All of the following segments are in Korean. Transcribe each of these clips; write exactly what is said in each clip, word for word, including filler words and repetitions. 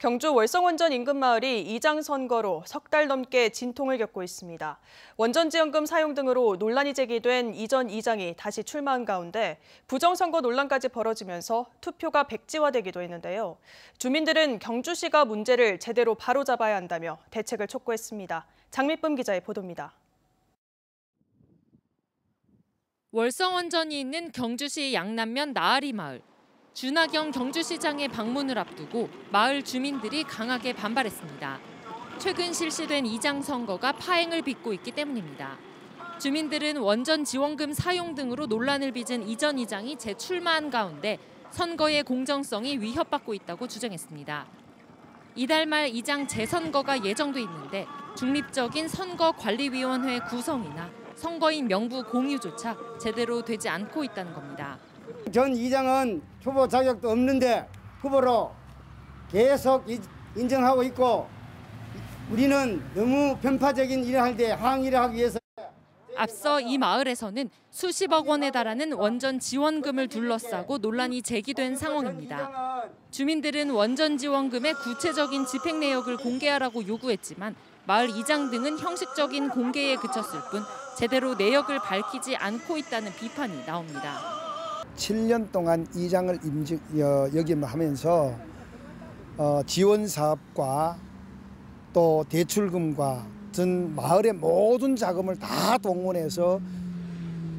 경주 월성원전 인근 마을이 이장 선거로 석 달 넘게 진통을 겪고 있습니다. 원전지원금 사용 등으로 논란이 제기된 이전 이장이 다시 출마한 가운데 부정선거 논란까지 벌어지면서 투표가 백지화되기도 했는데요. 주민들은 경주시가 문제를 제대로 바로잡아야 한다며 대책을 촉구했습니다. 장미쁨 기자의 보도입니다. 월성원전이 있는 경주시 양남면 나아리마을. 주낙영 경주시장의 방문을 앞두고 마을 주민들이 강하게 반발했습니다. 최근 실시된 이장 선거가 파행을 빚고 있기 때문입니다. 주민들은 원전 지원금 사용 등으로 논란을 빚은 이전 이장이 재출마한 가운데 선거의 공정성이 위협받고 있다고 주장했습니다. 이달 말 이장 재선거가 예정돼 있는데 중립적인 선거관리위원회 구성이나 선거인 명부 공유조차 제대로 되지 않고 있다는 겁니다. 전 이장은 후보 자격도 없는데 후보로 계속 인정하고 있고 우리는 너무 편파적인 일을 할 때 항의를 하기 위해서. 앞서 이 마을에서는 수십억 원에 달하는 원전 지원금을 둘러싸고 논란이 제기된 상황입니다. 주민들은 원전 지원금의 구체적인 집행 내역을 공개하라고 요구했지만 마을 이장 등은 형식적인 공개에 그쳤을 뿐 제대로 내역을 밝히지 않고 있다는 비판이 나옵니다. 칠 년 동안 이장을 임직 역임하면서 어, 지원 사업과 또 대출금과 전 마을의 모든 자금을 다 동원해서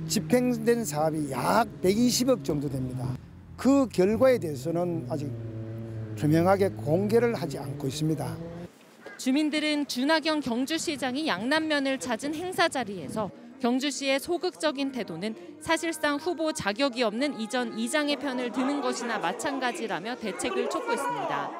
집행된 사업이 약 백이십억 정도 됩니다. 그 결과에 대해서는 아직 투명하게 공개를 하지 않고 있습니다. 주민들은 주낙영 경주시장이 양남면을 찾은 행사 자리에서 경주시의 소극적인 태도는 사실상 후보 자격이 없는 이전 이장의 편을 드는 것이나 마찬가지라며 대책을 촉구했습니다.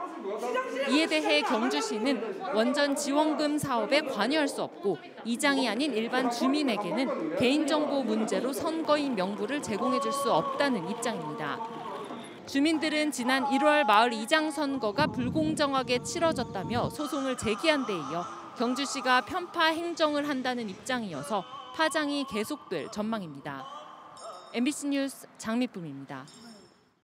이에 대해 경주시는 원전 지원금 사업에 관여할 수 없고 이장이 아닌 일반 주민에게는 개인정보 문제로 선거인 명부를 제공해줄 수 없다는 입장입니다. 주민들은 지난 일월 마을 이장 선거가 불공정하게 치러졌다며 소송을 제기한 데 이어 경주시가 편파 행정을 한다는 입장이어서 파장이 계속될 전망입니다. 엠비씨 뉴스 장미쁨입니다.